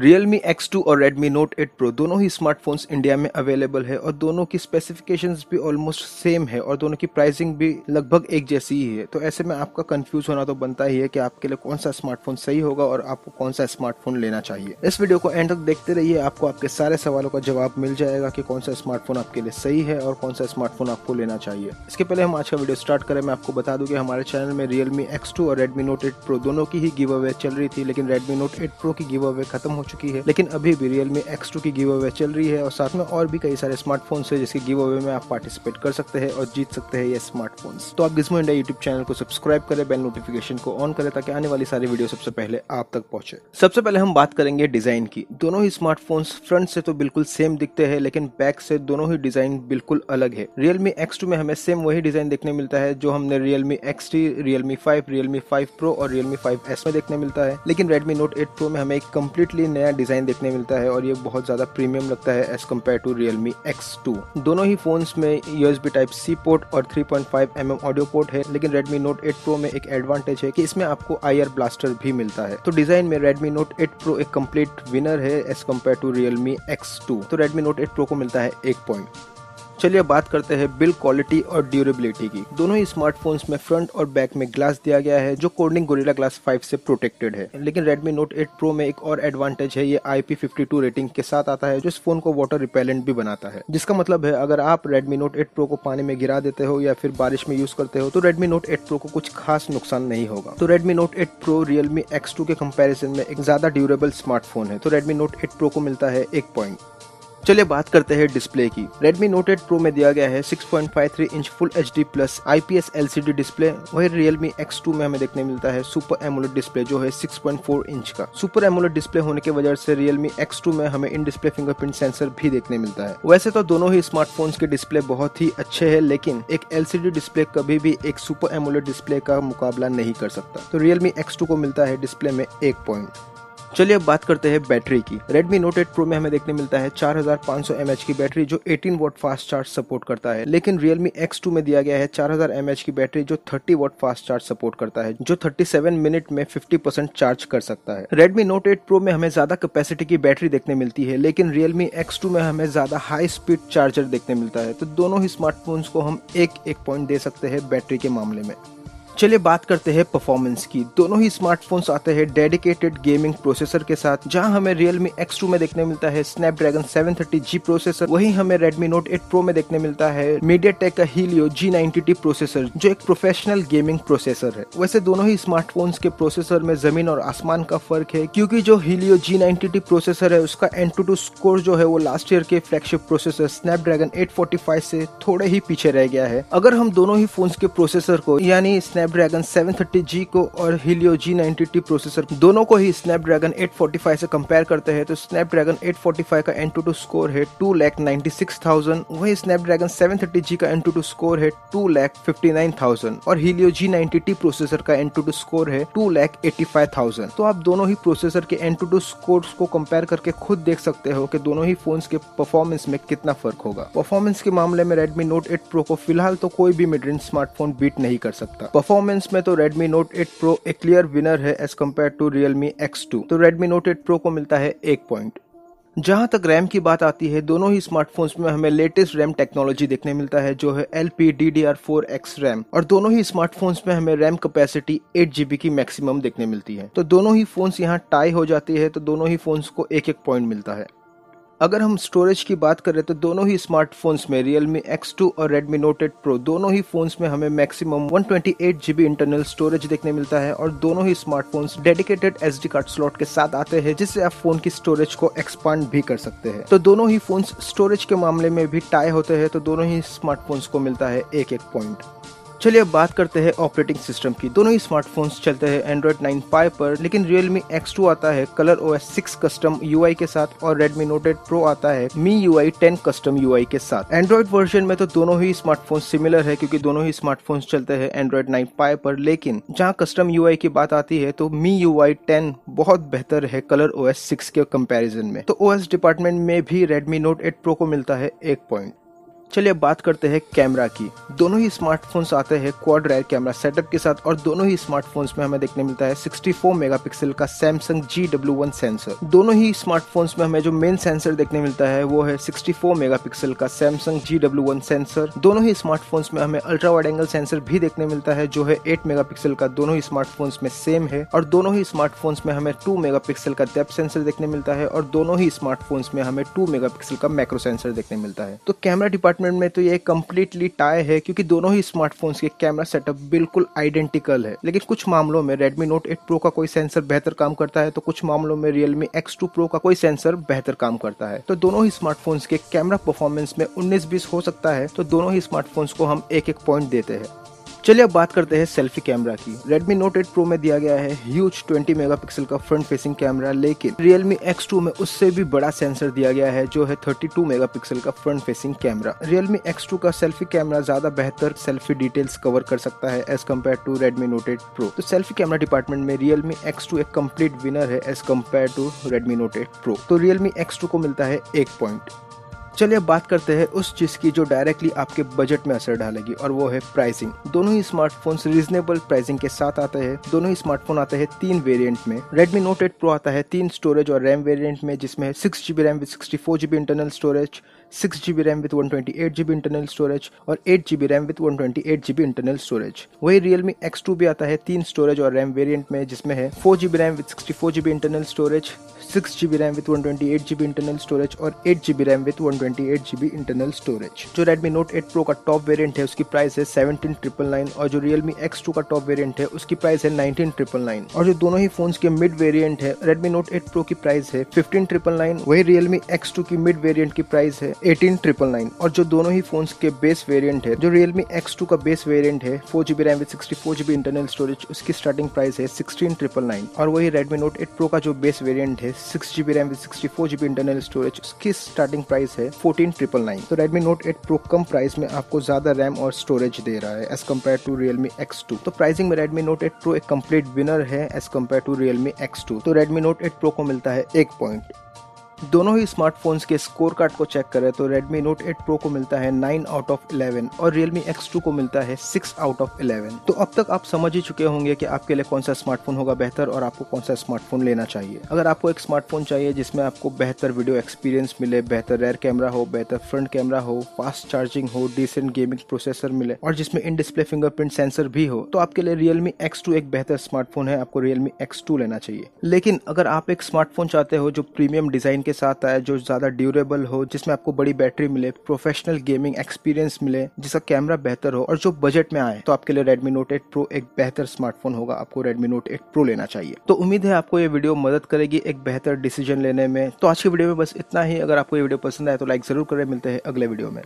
Realme X2 और Redmi Note 8 Pro दोनों ही स्मार्टफोन्स इंडिया में अवेलेबल है और दोनों की स्पेसिफिकेशंस भी ऑलमोस्ट सेम है और दोनों की प्राइसिंग भी लगभग एक जैसी ही है। तो ऐसे में आपका कंफ्यूज होना तो बनता ही है कि आपके लिए कौन सा स्मार्टफोन सही होगा और आपको कौन सा स्मार्टफोन लेना चाहिए। इस वीडियो को एंड तक देखते रहिए, आपको आपके सारे सवालों का जवाब मिल जाएगा कि कौन सा स्मार्टफोन आपके लिए सही है और कौन सा स्मार्टफोन आपको लेना चाहिए। इसके पहले हम आज का वीडियो स्टार्ट करें, मैं आपको बता दूं कि हमारे चैनल में Realme X2 और Redmi Note 8 Pro दोनों की ही गिव अवे चल रही थी, लेकिन Redmi Note 8 Pro की गिव अवे खत्म हो चुकी है, लेकिन अभी भी Realme X2 की गिव अवे चल रही है और साथ में और भी कई सारे स्मार्टफोन्स है जिसकी गिव अवे में आप पार्टिसिपेट कर सकते हैं और जीत सकते हैं ये स्मार्टफोन्स। तो आप Gizmo India यूट्यूब चैनल को सब्सक्राइब करें, बेल नोटिफिकेशन को ऑन करें ताकि आने वाली सारी वीडियो सबसे पहले आप तक पहुंचे। सबसे पहले हम बात करेंगे डिजाइन की। दोनों ही स्मार्टफोन्स फ्रंट से तो बिल्कुल सेम दिखते हैं, लेकिन बैक से दोनों ही डिजाइन बिल्कुल अलग है। Realme X2 में हमें सेम वही डिजाइन देखने मिलता है जो हमने Realme X3, Realme 5, Realme 5 Pro और Realme 5S में देखने मिलता है, लेकिन Redmi Note 8 Pro में हमें एक कम्प्लीटली नया डिजाइन देखने मिलता है और ये बहुत ज्यादा प्रीमियम लगता है as compared to Realme X2। दोनों ही फोन्स में USB Type-C पोर्ट और 3.5mm ऑडियो पोर्ट है, लेकिन Redmi Note 8 Pro में एक एडवांटेज है कि इसमें आपको IR ब्लास्टर भी मिलता है। तो डिजाइन में Redmi Note 8 Pro एक कंप्लीट विनर है as compared to Realme X2। तो Redmi Note 8 Pro को मिलता है 1 पॉइंट। चलिए बात करते हैं बिल्ड क्वालिटी और ड्यूरेबिलिटी की। दोनों ही स्मार्टफोन्स में फ्रंट और बैक में ग्लास दिया गया है जो Corning Gorilla Glass 5 से प्रोटेक्टेड है, लेकिन Redmi Note 8 Pro में एक और एडवांटेज है, ये IP52 रेटिंग के साथ आता है जो इस फोन को वाटर रिपेलेंट भी बनाता है, जिसका मतलब है अगर आप Redmi Note 8 Pro को पानी में गिरा देते हो या फिर बारिश में यूज करते हो तो Redmi Note 8 Pro को कुछ खास नुकसान नहीं होगा। तो Redmi Note 8 Pro Realme X2 के कंपेरिजन में एक ज्यादा ड्यूरेबल स्मार्टफोन है, तो Redmi Note 8 Pro को मिलता है 1 पॉइंट। चलिए बात करते हैं डिस्प्ले की। Redmi Note 8 Pro में दिया गया है 6.53 inch full HD plus IPS LCD display, वही Realme X2 में हमें देखने मिलता है सुपर एमोलेड डिस्प्ले जो है 6.4 इंच का। सुपर एमोलेड डिस्प्ले होने के वजह से Realme X2 में हमें इन डिस्प्ले फिंगरप्रिंट सेंसर भी देखने मिलता है। वैसे तो दोनों ही स्मार्टफोन्स के डिस्प्ले बहुत ही अच्छे है, लेकिन एक LCD डिस्प्ले कभी भी एक सुपर एमोलेड डिस्प्ले का मुकाबला नहीं कर सकता, तो Realme X2 को मिलता है डिस्प्ले में 1 पॉइंट। चलिए अब बात करते हैं बैटरी की। Redmi Note 8 Pro में हमें देखने मिलता है 4500 mAh की बैटरी जो 18 वाट फास्ट चार्ज सपोर्ट करता है, लेकिन Realme X2 में दिया गया है 4000 mAh की बैटरी जो 30 वाट फास्ट चार्ज सपोर्ट करता है, जो 37 मिनट में 50% चार्ज कर सकता है। Redmi Note 8 Pro में हमें ज्यादा कैपेसिटी की बैटरी देखने मिलती है, लेकिन Realme X2 में हमें ज्यादा हाई स्पीड चार्जर देखने मिलता है। तो दोनों ही स्मार्टफोन्स को हम 1-1 पॉइंट दे सकते हैं बैटरी के मामले में। चलिए बात करते हैं परफॉर्मेंस की। दोनों ही स्मार्टफोन्स आते हैं डेडिकेटेड गेमिंग प्रोसेसर के साथ, जहां हमें Realme X2 में देखने मिलता है Snapdragon 730G प्रोसेसर, वहीं हमें Redmi Note 8 Pro में देखने मिलता है MediaTek का Helio G90T प्रोसेसर जो एक प्रोफेशनल गेमिंग प्रोसेसर है। वैसे दोनों ही स्मार्टफोन्स के प्रोसेसर में जमीन और आसमान का फर्क है, क्योंकि जो Helio G90T प्रोसेसर है उसका AnTuTu स्कोर जो है वो लास्ट ईयर के फ्लैगशिप प्रोसेसर Snapdragon 845 से थोड़े ही पीछे रह गया है। अगर हम दोनों ही फोन्स के प्रोसेसर को यानी Snapdragon 730G को और Helio G90T प्रोसेसर दोनों को ही Snapdragon 845 से कंपेयर करते हैं तो Snapdragon 845 का AnTuTu स्कोर है 2,96,000, वही Snapdragon 730G का AnTuTu स्कोर है 2,59,000 और Helio G90T प्रोसेसर का AnTuTu स्कोर है 2,85,000। तो आप दोनों ही प्रोसेसर के AnTuTu स्कोर्स को कंपेयर करके खुद देख सकते हो कि दोनों ही फोन्स के परफॉर्मेंस में कितना फर्क होगा। परफॉर्मेंस के मामले में Redmi Note 8 Pro को फिलहाल तो कोई भी मिड रेंज स्मार्टफोन बीट नहीं कर सकता। परफॉर्मेंस में तो Redmi Note 8 Pro एक क्लियर विनर है as compared to Realme X2, तो Redmi Note 8 Pro को मिलता है 1 पॉइंट। जहां तक रैम की बात आती है, दोनों ही स्मार्टफोन्स में हमें लेटेस्ट रैम टेक्नोलॉजी देखने मिलता है जो है LPDDR4X रैम, और दोनों ही स्मार्टफोन्स में हमें रैम कैपेसिटी 8GB की मैक्सिमम देखने मिलती है। तो दोनों ही फोन्स यहां टाई हो जाती है, तो दोनों ही फोन्स को 1-1 पॉइंट मिलता है। अगर हम स्टोरेज की बात करें तो दोनों ही स्मार्टफोन्स में Realme X2 और Redmi Note 8 Pro दोनों ही फोन्स में हमें मैक्सिमम 128GB इंटरनल स्टोरेज देखने मिलता है और दोनों ही smartphones dedicated SD card slot के साथ आते हैं जिससे आप फोन की स्टोरेज को एक्सपांड भी कर सकते हैं। तो दोनों ही फोन्स स्टोरेज के मामले में भी टाई होते हैं, तो दोनों ही स्मार्टफोन्स को मिलता है 1-1 पॉइंट। चलिए अब बात करते हैं ऑपरेटिंग सिस्टम की। दोनों ही स्मार्टफोन्स चलते हैं Android 9 Pie पर, लेकिन Realme X2 आता है ColorOS 6 कस्टम UI के साथ और Redmi Note 8 Pro आता है MIUI 10 कस्टम UI के साथ। Android वर्जन में तो दोनों ही स्मार्टफोन्स सिमिलर है क्योंकि दोनों ही स्मार्टफोन्स चलते हैं Android 9 Pie पर, लेकिन जहां कस्टम UI की बात आती है तो MIUI 10 बहुत बेहतर है ColorOS 6 के कंपैरिजन में। तो OS डिपार्टमेंट में भी Redmi Note 8 Pro को मिलता है 1 पॉइंट। चलिए बात करते हैं कैमरा की। दोनों ही स्मार्टफोन्स आते हैं क्वाड रेयर कैमरा सेटअप के साथ और दोनों ही स्मार्टफोन्स में हमें देखने मिलता है 64 मेगापिक्सल का सैमसंग GW1 सेंसर। दोनों ही स्मार्टफोन्स में हमें जो मेन सेंसर देखने मिलता है वो है 64 मेगापिक्सल का सैमसंग GW1 सेंसर। दोनों ही स्मार्टफोन्स में हमें अल्ट्रा वाइड एंगल सेंसर भी देखने मिलता है जो है 8 मेगापिक्सल का, दोनों ही स्मार्टफोन्स में सेम है। और दोनों ही स्मार्टफोन्स में हमें 2 मेगापिक्सल का डेप्थ सेंसर देखने मिलता है और दोनों ही स्मार्टफोन्स में हमें 2 मेगापिक्सल का मैक्रो सेंसर देखने मिलता है। तो कैमरा डिपार्टमेंट में तो ये कम्प्लीटली टाई है क्योंकि दोनों ही स्मार्टफोन्स के कैमरा सेटअप बिल्कुल आइडेंटिकल है। लेकिन कुछ मामलों में Redmi Note 8 Pro का कोई सेंसर बेहतर काम करता है तो कुछ मामलों में Realme X2 Pro का कोई सेंसर बेहतर काम करता है। तो दोनों ही स्मार्टफोन्स के कैमरा परफॉर्मेंस में 19-20 हो सकता है, तो दोनों ही स्मार्टफोन्स को हम एक एक पॉइंट देते हैं। चलिए अब बात करते हैं सेल्फी कैमरा की। Redmi Note 8 Pro में दिया गया है ह्यूज 20 मेगापिक्सल का फ्रंट फेसिंग कैमरा, लेकिन Realme X2 में उससे भी बड़ा सेंसर दिया गया है जो है 32 मेगापिक्सल का front facing camera. Realme X2 का सेल्फी कैमरा ज्यादा बेहतर सेल्फी डिटेल्स कवर कर सकता है as compared to Redmi Note 8 Pro। तो सेल्फी कैमरा डिपार्टमेंट में Realme X2 एक कम्प्लीट विनर है as compared to Redmi Note 8 Pro। तो Realme X2 को मिलता है 1 पॉइंट। चलिए बात करते हैं उस चीज की जो डायरेक्टली आपके बजट में असर डालेगी, और वो है प्राइसिंग। दोनों ही स्मार्टफोन्स रीजनेबल प्राइसिंग के साथ आते हैं। दोनों ही स्मार्टफोन आते हैं 3 वेरिएंट में। Redmi Note 8 Pro आता है 3 स्टोरेज और रैम वेरिएंट में, जिसमें 6GB RAM with 64GB internal storage, 6GB RAM with 128GB internal storage और 8GB RAM with 128GB internal storage. वही Realme X2 भी आता है 3 स्टोरेज और रैम वेरिएंट में, जिसमें है 4GB RAM with 64GB internal storage, 6GB RAM with 128GB internal storage और 8GB RAM with 128GB internal storage. जो Redmi Note 8 Pro का टॉप वेरिएंट है उसकी प्राइस है 17999 और जो Realme X2 का टॉप वेरिएंट है उसकी प्राइस है 19999। और जो दोनों ही फोन्स के मिड वेरिएंट है, Redmi Note 8 Pro की प्राइस है 15999, वही Realme X2 की मिड वेरिएंट की प्राइस है 18999। और जो दोनों ही फोन्स के बेस वेरिएंट है, जो Realme X2 का बेस वेरिएंट है 4GB RAM with 64GB internal storage, उसकी स्टार्टिंग प्राइस है 16999। और वही Redmi Note 8 Pro का जो बेस वेरिएंट है 6GB RAM with 64GB internal storage, उसकी स्टार्टिंग प्राइस है 14999। तो Redmi Note 8 Pro कम प्राइस में आपको ज्यादा रैम और स्टोरेज दे रहा है as compared to Realme X2। तो प्राइसिंग में Redmi Note 8 Pro एक कंप्लीट विनर है as compared to Realme X2। तो Redmi Note 8 Pro को मिलता है 1 पॉइंट। दोनों ही स्मार्टफोन्स के स्कोर कार्ड को चेक करें तो Redmi Note 8 Pro को मिलता है 9/11 और Realme X2 को मिलता है 6/11। तो अब तक आप समझ ही चुके होंगे कि आपके लिए कौन सा स्मार्टफोन होगा बेहतर और आपको कौन सा स्मार्टफोन लेना चाहिए। अगर आपको एक स्मार्टफोन चाहिए जिसमें आपको बेहतर वीडियो एक्सपीरियंस मिले, बेहतर रेयर कैमरा हो, बेहतर फ्रंट कैमरा हो, फास्ट चार्जिंग हो, डिसेंट गेमिंग प्रोसेसर मिले और जिसमें इन डिस्प्ले फिंगरप्रिंट सेंसर भी हो, तो आपके लिए Realme X2 एक बेहतर स्मार्टफोन है, आपको Realme X2 लेना चाहिए। लेकिन अगर आप एक स्मार्टफोन चाहते हो जो प्रीमियम डिजाइन के साथ आए, जो ज्यादा ड्यूरेबल हो, जिसमें आपको बड़ी बैटरी मिले, प्रोफेशनल गेमिंग एक्सपीरियंस मिले, जिसका कैमरा बेहतर हो और जो बजट में आए, तो आपके लिए Redmi Note 8 Pro एक बेहतर स्मार्टफोन होगा, आपको Redmi Note 8 Pro लेना चाहिए। तो उम्मीद है आपको ये वीडियो मदद करेगी एक बेहतर डिसीजन लेने में। तो आज की वीडियो में बस इतना ही। अगर आपको ये वीडियो पसंद आए तो लाइक जरूर करें। मिलते हैं अगले वीडियो में।